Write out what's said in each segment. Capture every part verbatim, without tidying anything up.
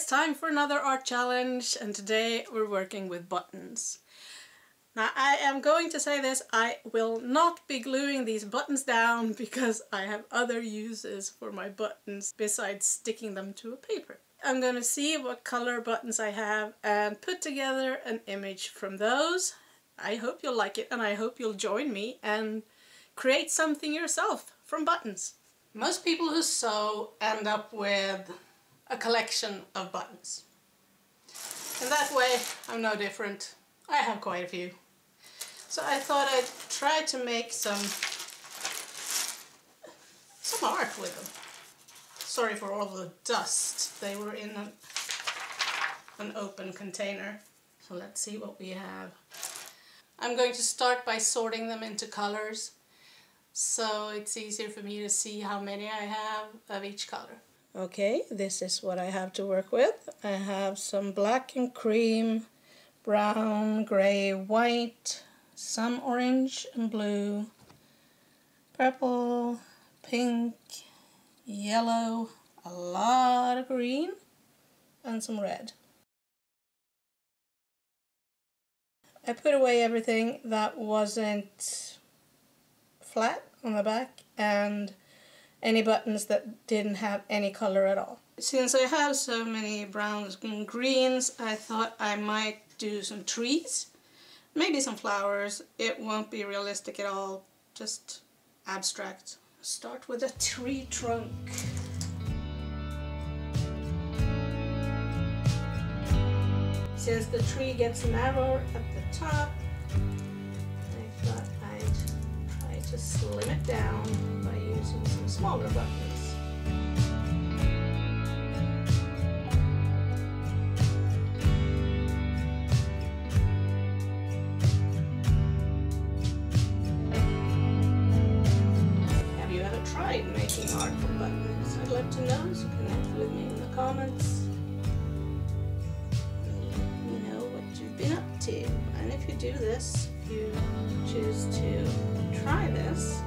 It's time for another art challenge, and today we're working with buttons. Now, I am going to say this, I will not be gluing these buttons down because I have other uses for my buttons besides sticking them to a paper. I'm going to see what color buttons I have and put together an image from those. I hope you'll like it, and I hope you'll join me and create something yourself from buttons. Most people who sew end up with a collection of buttons. And that way I'm no different. I have quite a few. So I thought I'd try to make some some art with them. Sorry for all the dust. They were in an, an open container. So let's see what we have. I'm going to start by sorting them into colors, so it's easier for me to see how many I have of each color. Okay, this is what I have to work with. I have some black and cream, brown, gray, white, some orange and blue, purple, pink, yellow, a lot of green, and some red. I put away everything that wasn't flat on the back and any buttons that didn't have any color at all. Since I have so many browns and greens, I thought I might do some trees, maybe some flowers. It won't be realistic at all, just abstract. Start with a tree trunk. Since the tree gets narrower at the top, I thought I'd try to slim it down by using some smaller buttons. Making art for buttons. I'd love to know, so connect with me in the comments. Let me know what you've been up to. And if you do this, if you choose to try this,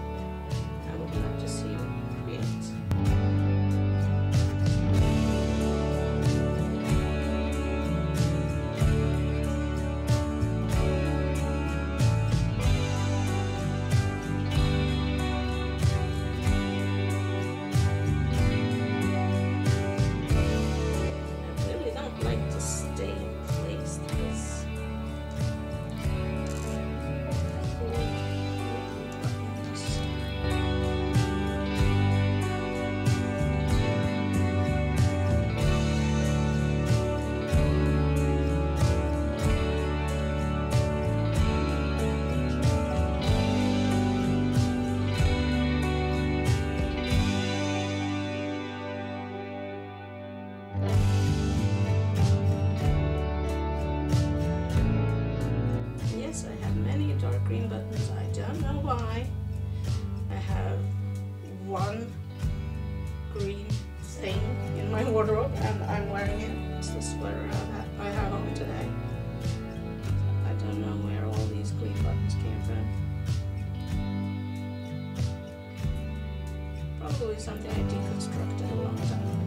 I would love to see what you create. Something I deconstructed a long time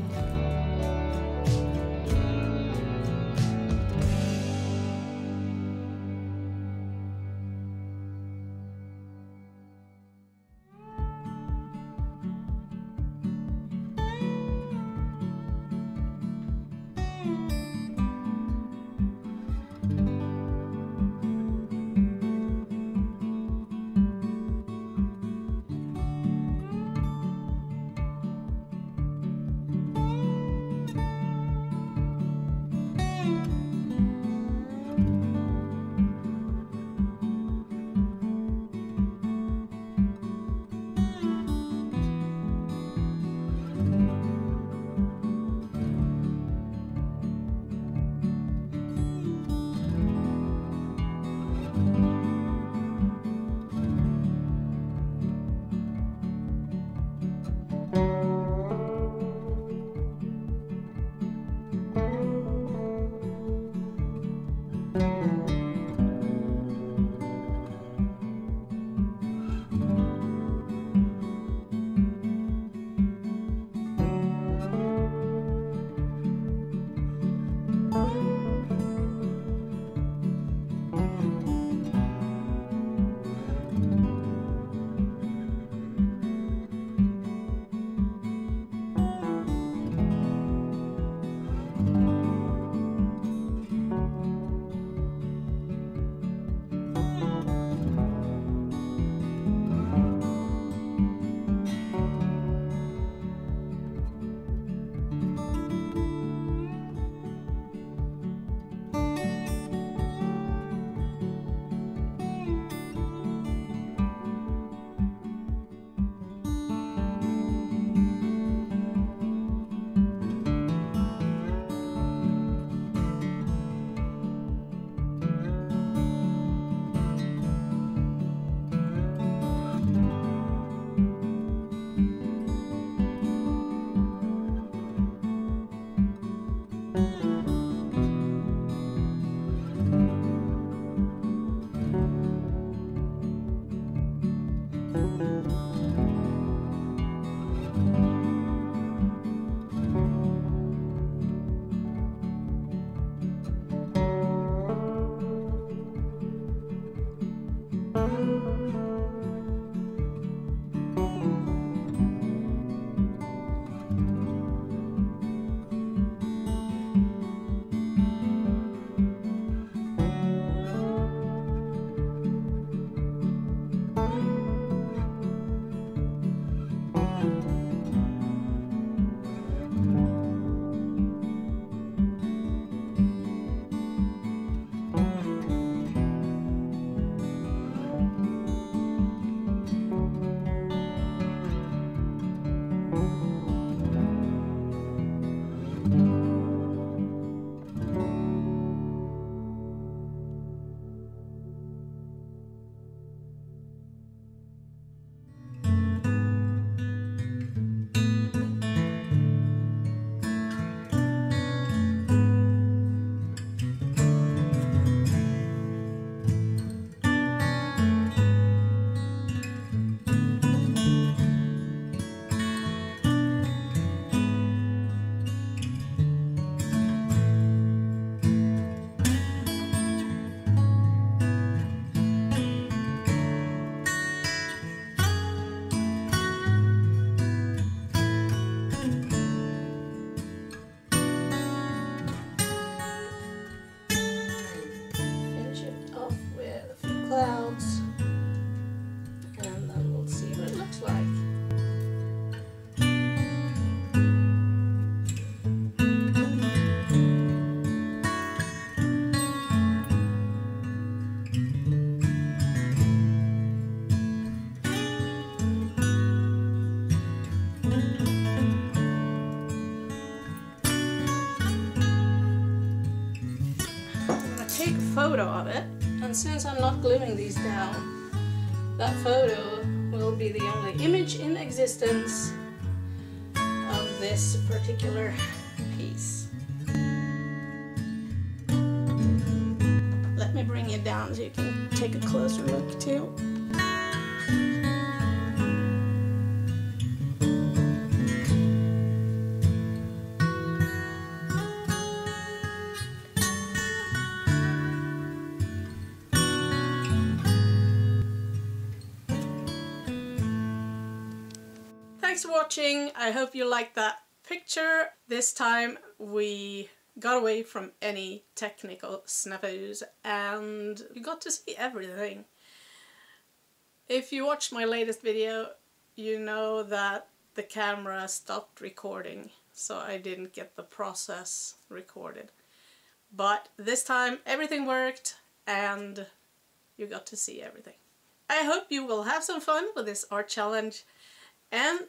take a photo of it, and since I'm not gluing these down, that photo will be the only image in existence of this particular piece. Let me bring it down so you can take a closer look too. Thanks for watching. I hope you liked that picture. This time we got away from any technical snafus and you got to see everything. If you watched my latest video, you know that the camera stopped recording, so I didn't get the process recorded. But this time everything worked and you got to see everything. I hope you will have some fun with this art challenge, and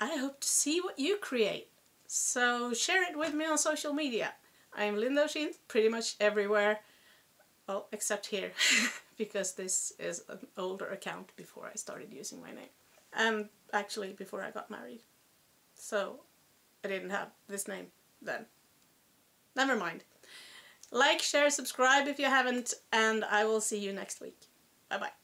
I hope to see what you create, so share it with me on social media. I'm Linda Ursin, pretty much everywhere, well, except here, because this is an older account before I started using my name, and um, actually before I got married, so I didn't have this name then. Never mind. Like, share, subscribe if you haven't, and I will see you next week. Bye bye.